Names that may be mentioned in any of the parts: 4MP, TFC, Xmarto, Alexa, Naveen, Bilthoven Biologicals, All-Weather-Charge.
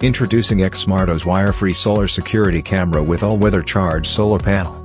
Introducing Xmarto's wire-free solar security camera with all-weather charge solar panel.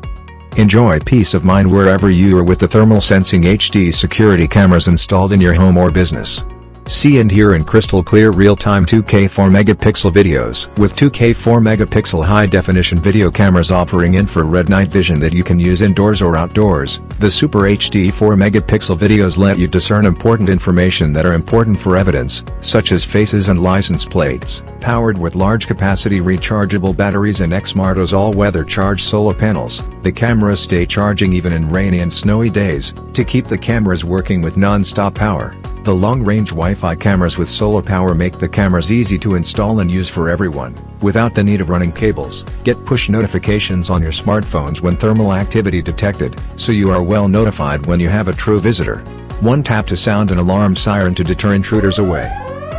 Enjoy peace of mind wherever you are with the thermal sensing HD security cameras installed in your home or business. See and hear in crystal clear real-time 2K 4-megapixel videos with 2K 4-megapixel high-definition video cameras offering infrared night vision that you can use indoors or outdoors. The Super HD 4-megapixel videos let you discern important information that are important for evidence, such as faces and license plates. Powered with large-capacity rechargeable batteries and Xmarto's all-weather charge solar panels, the cameras stay charging even in rainy and snowy days, to keep the cameras working with non-stop power. The long-range Wi-Fi cameras with solar power make the cameras easy to install and use for everyone, without the need of running cables. Get push notifications on your smartphones when thermal activity detected, so you are well notified when you have a true visitor. One tap to sound an alarm siren to deter intruders away.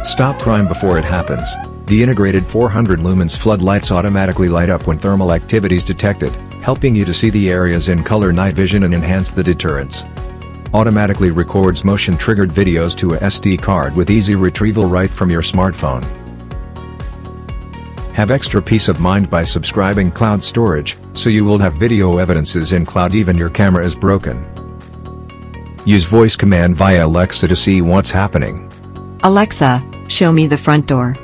Stop crime before it happens. The integrated 400 lumens floodlights automatically light up when thermal activity is detected, helping you to see the areas in color night vision and enhance the deterrence. Automatically records motion-triggered videos to a SD card with easy retrieval right from your smartphone. Have extra peace of mind by subscribing cloud storage, so you will have video evidences in cloud even your camera is broken. Use voice command via Alexa to see what's happening. Alexa, show me the front door.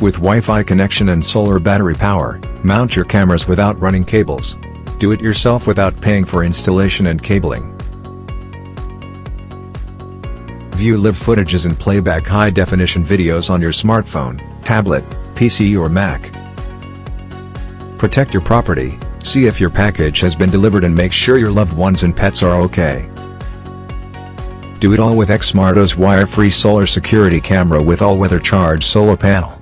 With Wi-Fi connection and solar battery power, mount your cameras without running cables. Do it yourself without paying for installation and cabling. View live footages and playback high-definition videos on your smartphone, tablet, PC or Mac. Protect your property, see if your package has been delivered and make sure your loved ones and pets are okay. Do it all with Xmarto's wire-free solar security camera with all-weather charge solar panel.